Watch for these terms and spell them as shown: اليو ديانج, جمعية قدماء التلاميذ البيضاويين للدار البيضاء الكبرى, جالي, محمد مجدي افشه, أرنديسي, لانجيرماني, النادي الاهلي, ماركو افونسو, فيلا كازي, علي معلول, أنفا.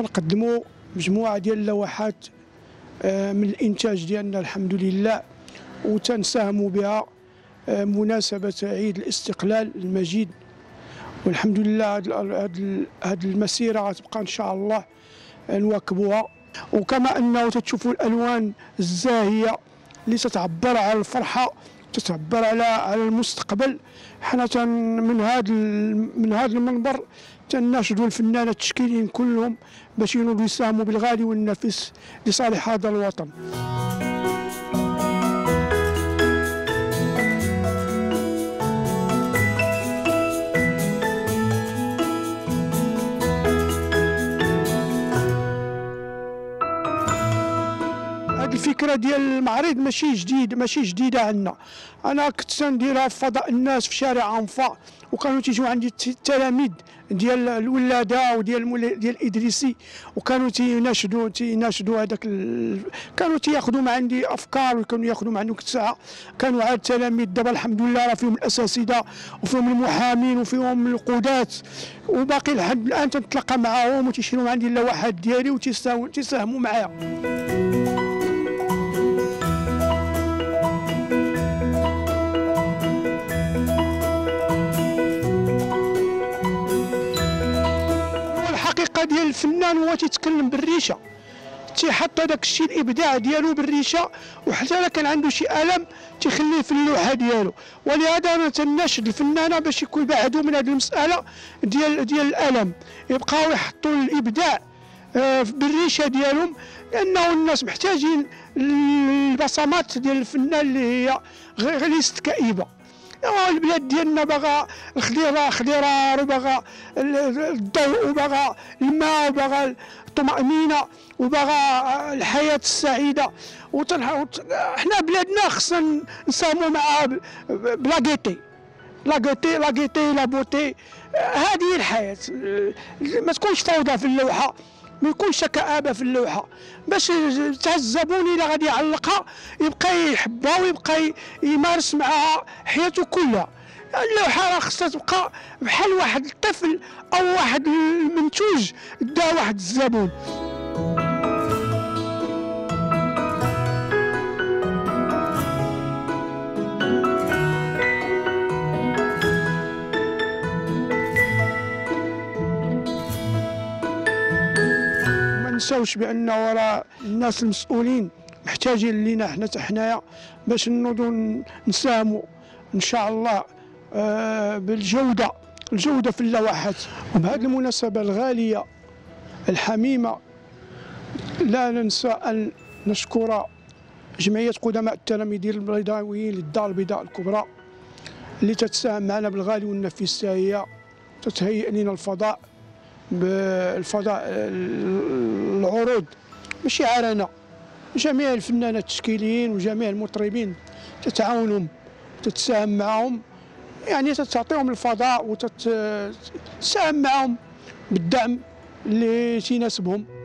نقدموا مجموعه ديال اللوحات من الانتاج ديالنا الحمد لله، وتنساهموا بها مناسبه عيد الاستقلال المجيد، والحمد لله هذه المسيره غتبقى ان شاء الله نواكبوها. وكما انه تتشوفوا الالوان الزاهيه اللي تتعبر على الفرحه، تتعبر على المستقبل. حنا من هذا المنبر تناشدوا الفنانين التشكيليين كلهم باش ينوضوا يساهموا بالغالي والنفس لصالح هذا الوطن. الفكره ديال المعرض ماشي جديده عندنا، انا كنت تنديرها في فضاء الناس في شارع أنفا، وكانوا تيجيو عندي التلاميذ ديال الولاده وديال ادريسي، وكانوا تيناشدوا هذاك كانوا تياخذوا مع عندي افكار، وكانوا ياخذوا مع عندهم ساعه. كانوا عاد التلاميذ دابا الحمد لله راه فيهم الاساسيده وفيهم المحامين وفيهم القضاة، وباقي لحد الان تنتلاقى معاهم وتيشيلوا عندي اللوحات ديالي وتيساهموا معايا. ديال الفنان هو تيتكلم بالريشه، تيحط هذاك الشيء الابداع ديالو بالريشه، وحتى الا كان عنده شي الم تيخليه في اللوحه ديالو. ولهذا انا تناشد الفنانه باش يكون بعدو من هذه المساله ديال الالم، يبقاو يحطوا الابداع بالريشه ديالهم، لانه الناس محتاجين البصمات ديال الفنان اللي هي غير ليست كئيبه. البلاد ديالنا باغا الخضيرة، وباغا الضوء، وباغا الماء، وباغا الطمأنينة، وباغا الحياة السعيدة. حنا بلادنا خصنا نساهموا معها بلاكيتي لاكيتي لاكيتي لابوتي. هذه الحياة ما تكونش فوضى في اللوحة، ما يكونش كآبة في اللوحة، باش تعذبوني إلا غادي يعلقها يبقى يحبها ويبقى يمارس معها حياته كلها. اللوحة راه خصها تبقى بحال واحد الطفل أو واحد المنتوج دا واحد الزبون. نساوش بأن وراء الناس المسؤولين محتاجين لينا حنايا باش نوضوا نساهموا إن شاء الله بالجودة في اللوحات. وبهذه المناسبة الغالية الحميمة لا ننسى أن نشكر جمعية قدماء التلاميذ البيضاويين للدار البيضاء الكبرى اللي تتساهم معنا بالغالي والنفيس، هي تتهيئ لنا بالفضاء العروض، ماشي عارنا، جميع الفنانين التشكيليين وجميع المطربين تتعاونهم وتتساهم معهم، يعني تتعطيهم الفضاء وتتساهم معهم بالدعم اللي تناسبهم.